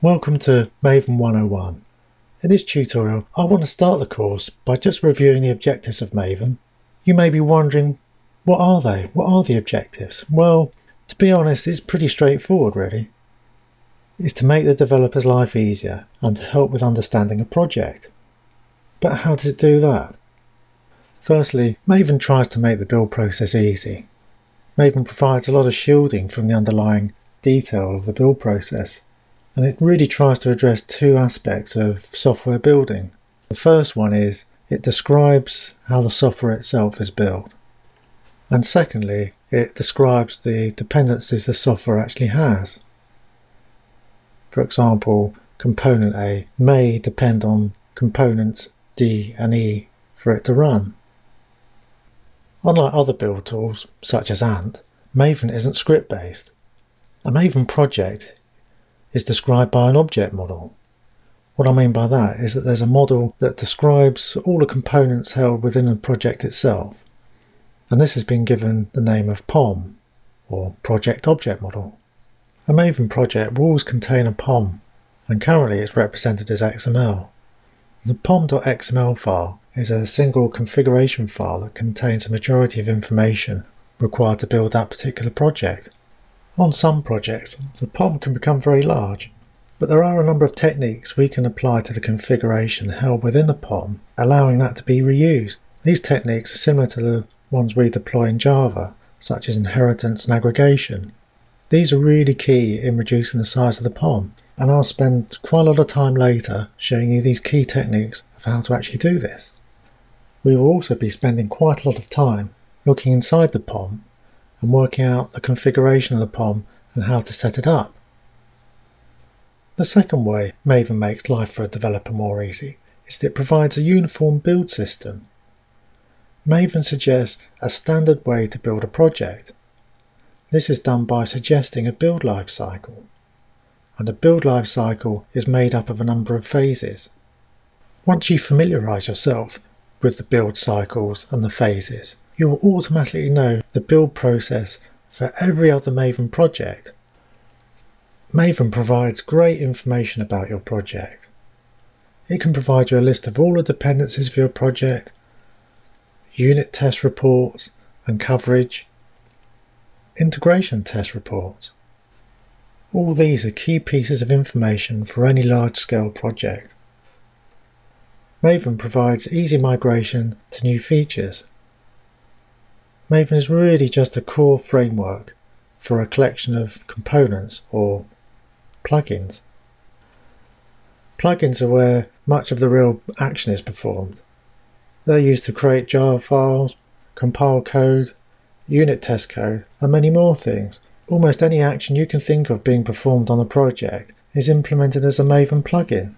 Welcome to Maven 101. In this tutorial, I want to start the course by just reviewing the objectives of Maven. You may be wondering, what are they? What are the objectives? Well, to be honest, it's pretty straightforward really. It's to make the developer's life easier and to help with understanding a project. But how does it do that? Firstly, Maven tries to make the build process easy. Maven provides a lot of shielding from the underlying detail of the build process. And it really tries to address two aspects of software building. The first one is it describes how the software itself is built. And secondly, it describes the dependencies the software actually has. For example, component A may depend on components D and E for it to run. Unlike other build tools, such as Ant, Maven isn't script-based. A Maven project is described by an object model. What I mean by that is that there's a model that describes all the components held within a project itself. And this has been given the name of POM, or Project Object Model. A Maven project will always contain a POM, and currently it's represented as XML. The POM.xml file is a single configuration file that contains a majority of information required to build that particular project. On some projects, the POM can become very large, but there are a number of techniques we can apply to the configuration held within the POM, allowing that to be reused. These techniques are similar to the ones we deploy in Java, such as inheritance and aggregation. These are really key in reducing the size of the POM, and I'll spend quite a lot of time later showing you these key techniques of how to actually do this. We will also be spending quite a lot of time looking inside the POM and working out the configuration of the POM and how to set it up. The second way Maven makes life for a developer more easy is that it provides a uniform build system. Maven suggests a standard way to build a project. This is done by suggesting a build lifecycle. And a build lifecycle is made up of a number of phases. Once you familiarise yourself with the build cycles and the phases, you will automatically know the build process for every other Maven project. Maven provides great information about your project. It can provide you a list of all the dependencies for your project, unit test reports and coverage, integration test reports. All these are key pieces of information for any large-scale project. Maven provides easy migration to new features. Maven is really just a core framework for a collection of components or plugins. Plugins are where much of the real action is performed. They're used to create JAR files, compile code, unit test code, and many more things. Almost any action you can think of being performed on a project is implemented as a Maven plugin.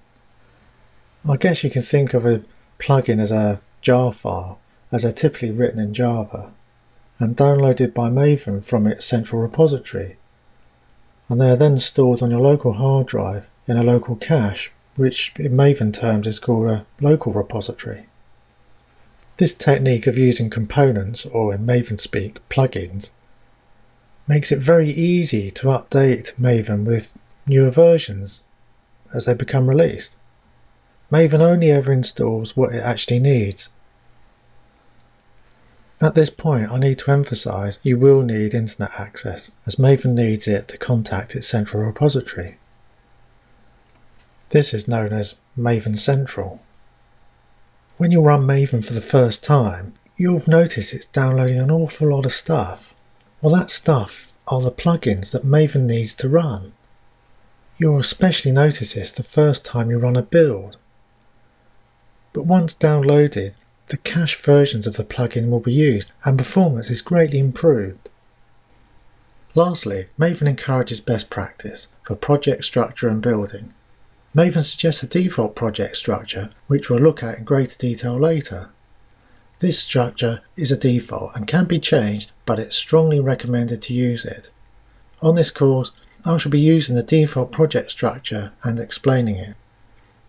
I guess you can think of a plugin as a JAR file, as they're typically written in Java and downloaded by Maven from its central repository, and they are then stored on your local hard drive in a local cache, which in Maven terms is called a local repository. This technique of using components, or in Maven speak, plugins, makes it very easy to update Maven with newer versions as they become released. Maven only ever installs what it actually needs. At this point, I need to emphasise you will need internet access, as Maven needs it to contact its central repository. This is known as Maven Central. When you run Maven for the first time, you'll notice it's downloading an awful lot of stuff. Well, that stuff are the plugins that Maven needs to run. You'll especially notice this the first time you run a build. But once downloaded, the cache versions of the plugin will be used and performance is greatly improved. Lastly, Maven encourages best practice for project structure and building. Maven suggests a default project structure, which we'll look at in greater detail later. This structure is a default and can be changed, but it's strongly recommended to use it. On this course, I shall be using the default project structure and explaining it.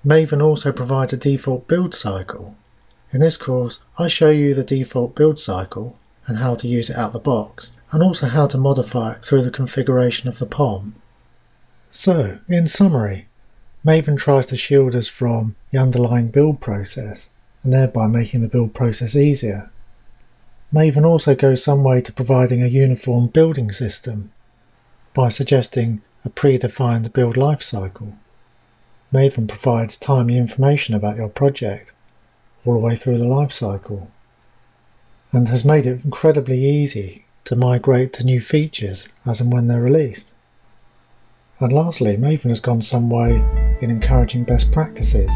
Maven also provides a default build cycle. In this course, I show you the default build cycle and how to use it out the box, and also how to modify it through the configuration of the POM. So, in summary, Maven tries to shield us from the underlying build process and thereby making the build process easier. Maven also goes some way to providing a uniform building system by suggesting a predefined build lifecycle. Maven provides timely information about your project all the way through the lifecycle and has made it incredibly easy to migrate to new features as and when they're released. And lastly, Maven has gone some way in encouraging best practices.